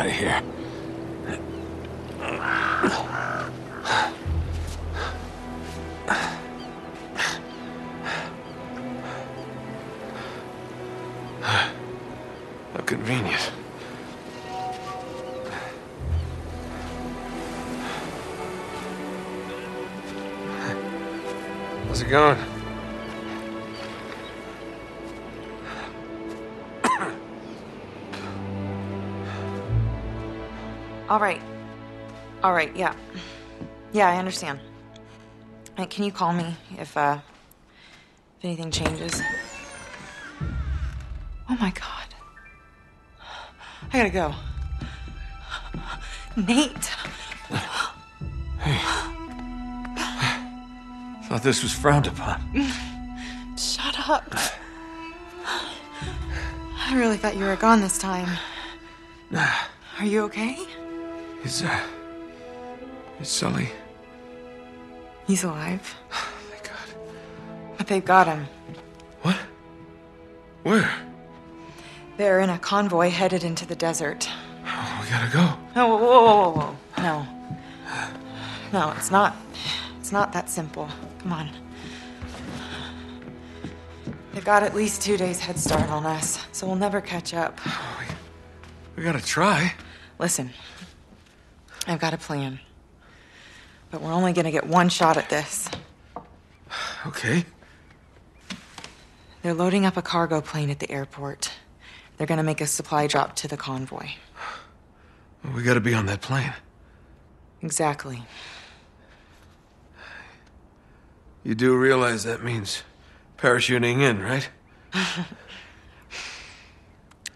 out of here. How convenient. How's it going? All right, yeah. Yeah, I understand. Right, can you call me if anything changes? Oh my God. I gotta go. Nate! Hey. I thought this was frowned upon. Shut up. I really thought you were gone this time. Nah. Are you okay? Is Sully? He's alive. Thank God. But they've got him. What? Where? They're in a convoy headed into the desert. Oh, we gotta go. Oh, whoa. No, it's not. It's not that simple. Come on. They've got at least 2 days head start on us, so we'll never catch up. Oh, we gotta try. Listen. I've got a plan, but we're only gonna get one shot at this. Okay. They're loading up a cargo plane at the airport. They're gonna make a supply drop to the convoy. Well, we gotta be on that plane. Exactly. You do realize that means parachuting in, right?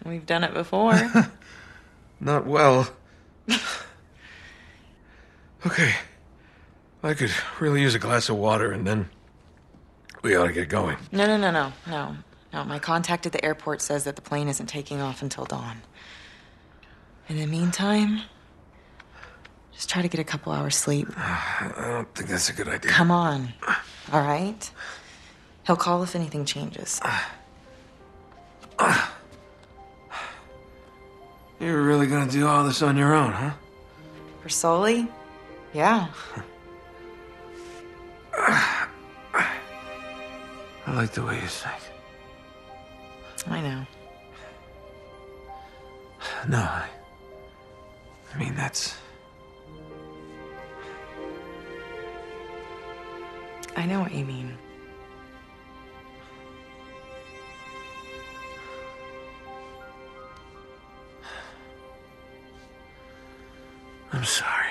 We've done it before. Not well. Okay, I could really use a glass of water, and then we ought to get going. No. My contact at the airport says that the plane isn't taking off until dawn. In the meantime, just try to get a couple hours sleep. I don't think that's a good idea. Come on, all right? He'll call if anything changes. You're really gonna do all this on your own, huh? For Sully? Yeah. I like the way you think. I know. No, I mean, that's... I know what you mean. I'm sorry.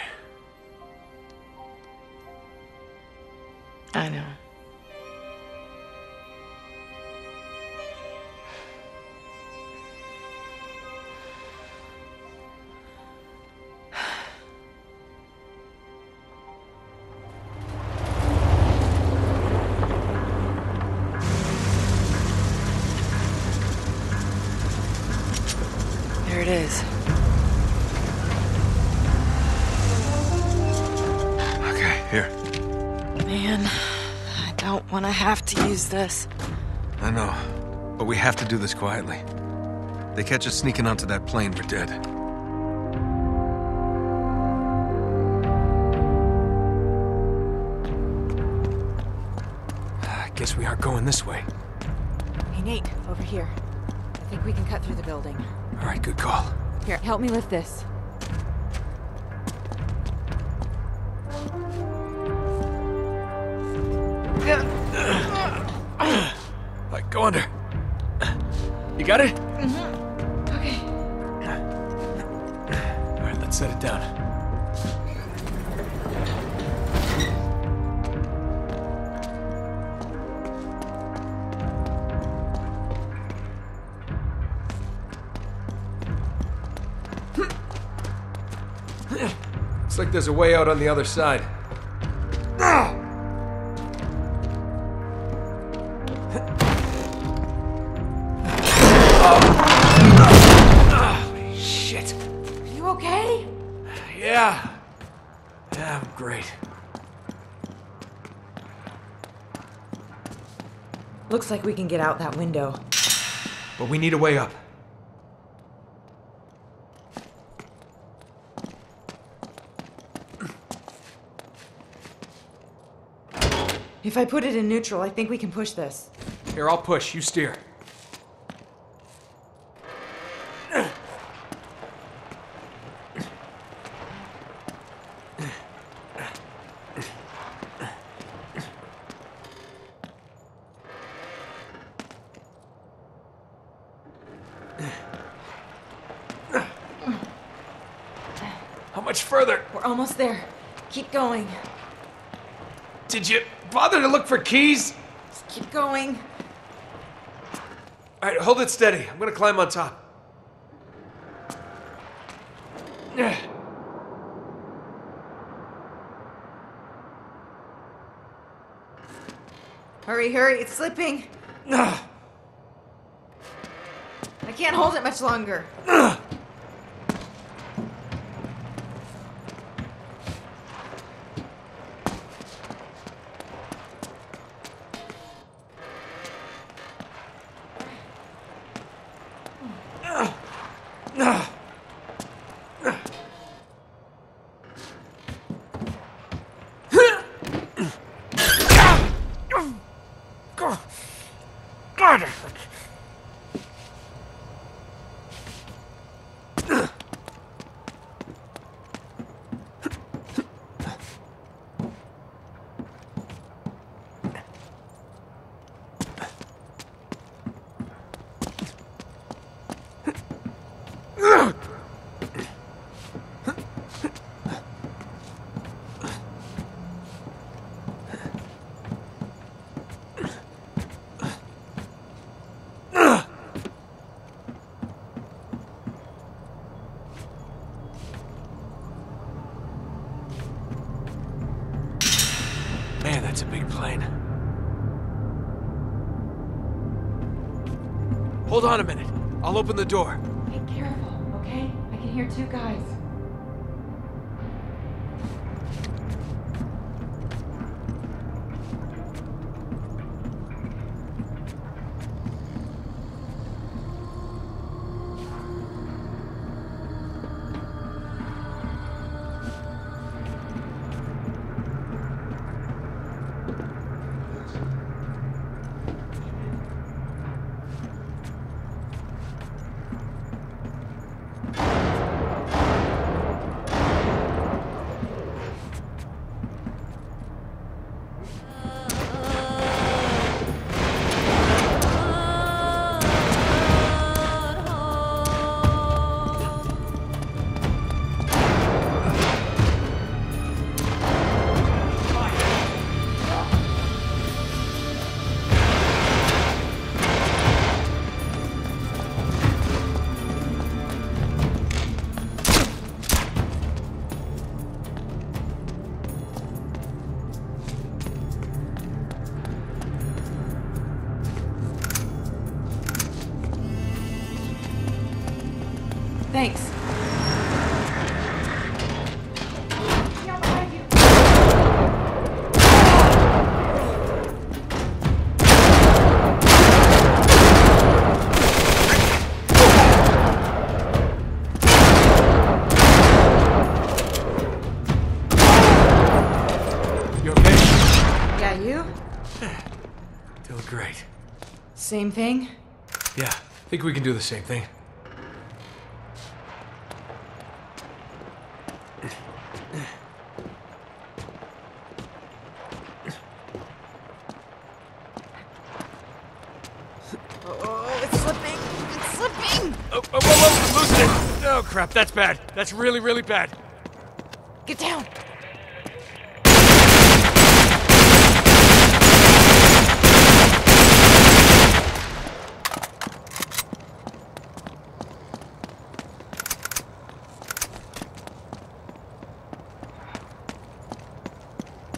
I know. There it is. Okay, here. Man, I don't want to have to use this. I know, but we have to do this quietly. They catch us sneaking onto that plane, we're dead. I guess we aren't going this way. Hey, Nate, over here. I think we can cut through the building. All right, good call. Here, help me lift this. Like, go under. You got it? Mm-hmm. Okay. All right, let's set it down. Looks like there's a way out on the other side. Looks like we can get out that window. But we need a way up. If I put it in neutral, I think we can push this. Here, I'll push. You steer. How much further? We're almost there. Keep going. Did you bother to look for keys? Just keep going. All right, hold it steady. I'm gonna climb on top. Hurry, hurry, it's slipping. I can't hold it much longer. It's a big plane. Hold on a minute. I'll open the door. Be careful, okay? I can hear two guys. Thanks. You okay? Yeah, you? Doing great. Same thing? Yeah, I think we can do the same thing. Oh, it's slipping! It's slipping! Oh, loosen it! Oh, crap, that's bad. That's really, really bad. Get down!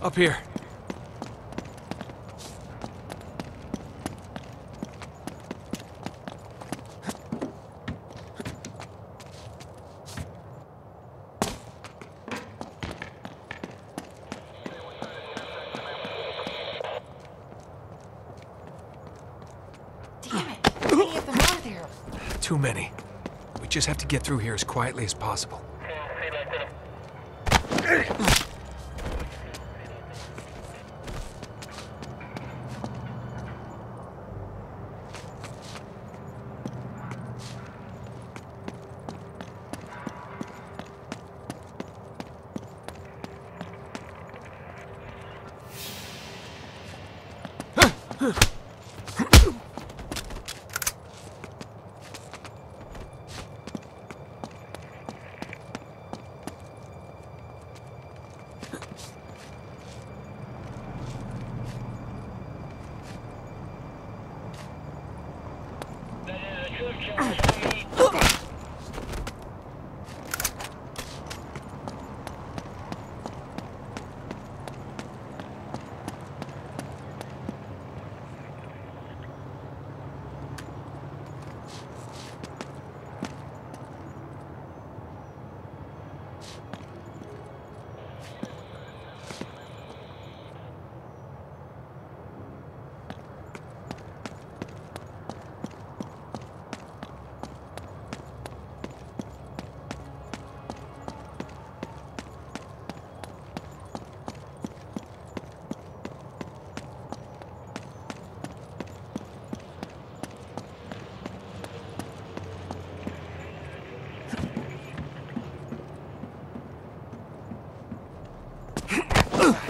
Up here. Damn it! How many of them are there? Too many. We just have to get through here as quietly as possible.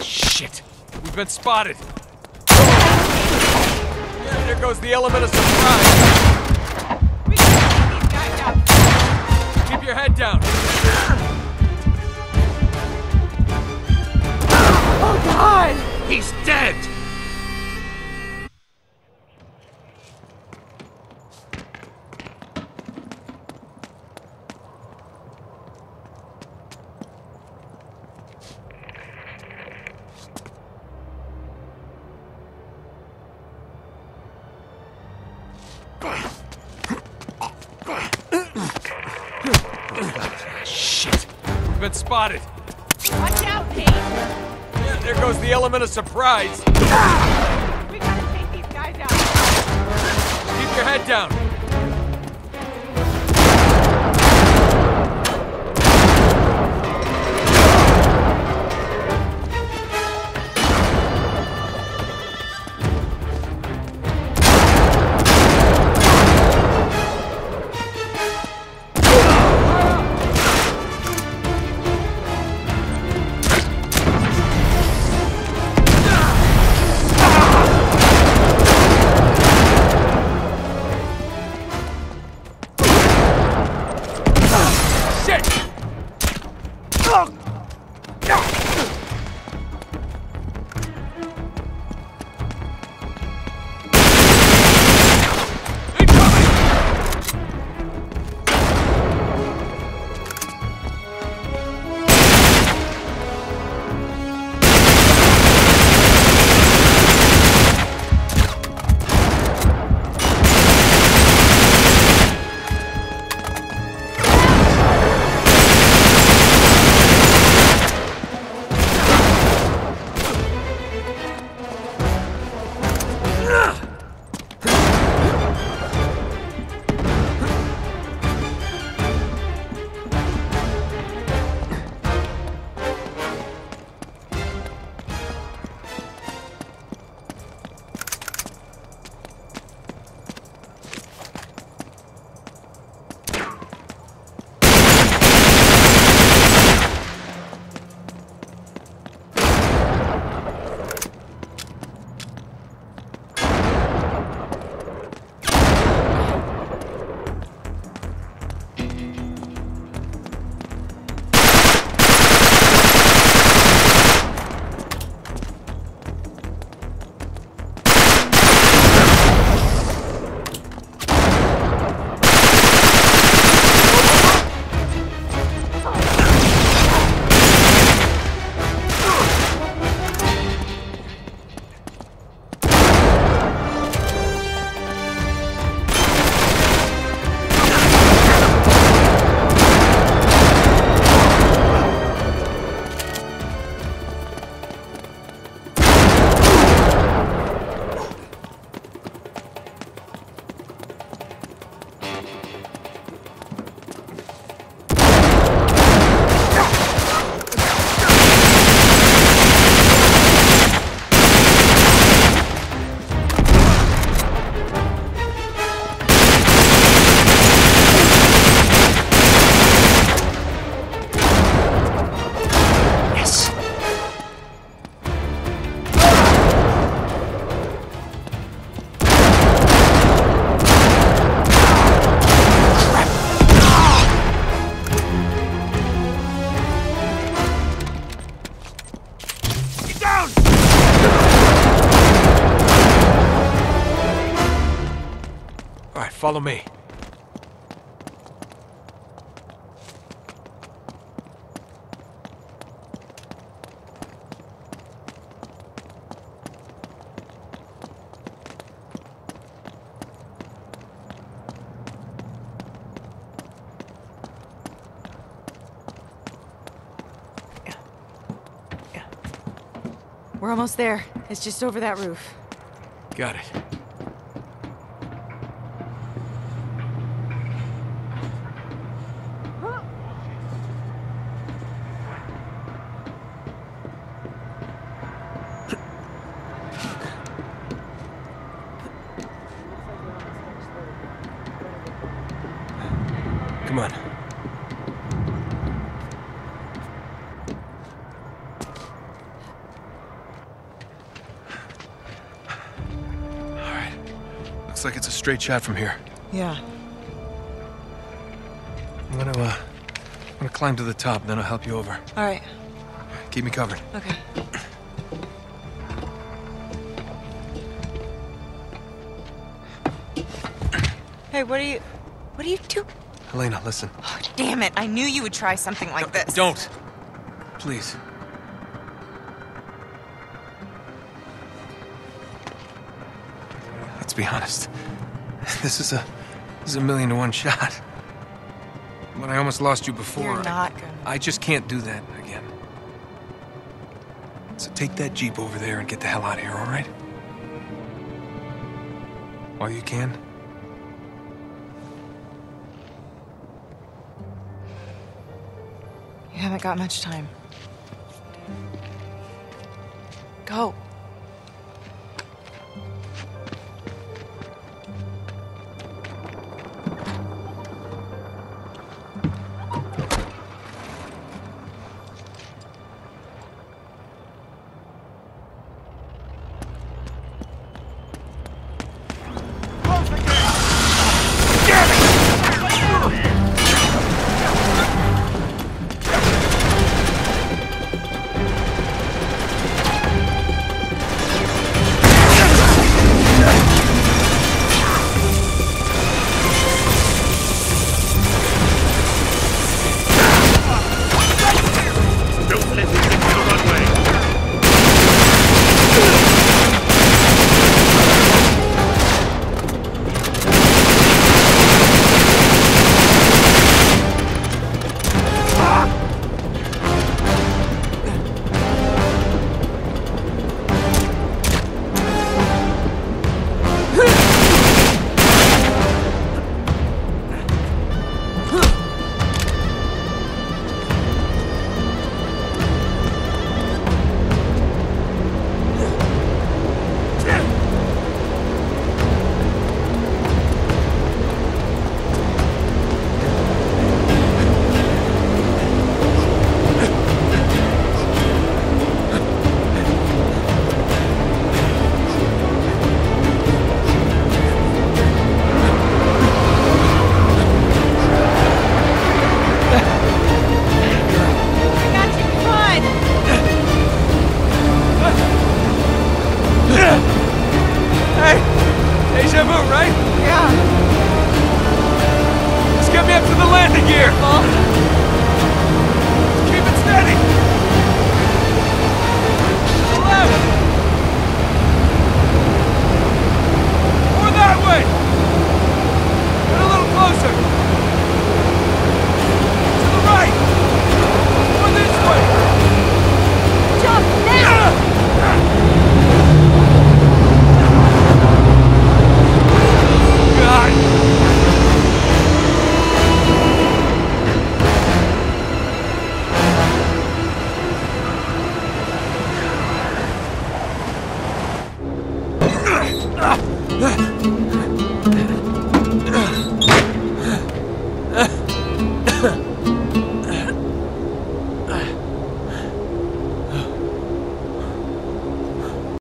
Shit! We've been spotted! There goes the element of surprise! We gotta keep these guys out! Keep your head down! Oh God! He's dead! Spotted. Watch out, Pete! Yeah, there goes the element of surprise. We gotta take these guys out. Keep your head down. Follow me. We're almost there. It's just over that roof. Got it. Come on. Looks like it's a straight shot from here. Yeah. I'm gonna climb to the top, and then I'll help you over. All right. Keep me covered. Okay. Hey, what are you doing? Helena, listen. Oh, damn it! I knew you would try something like this. Don't. Please. Be honest, this is a 1,000,000 to 1 shot. When I almost lost you before, you're not gonna. I just can't do that again. So take that Jeep over there and get the hell out of here, all right? All you can. You haven't got much time. Go.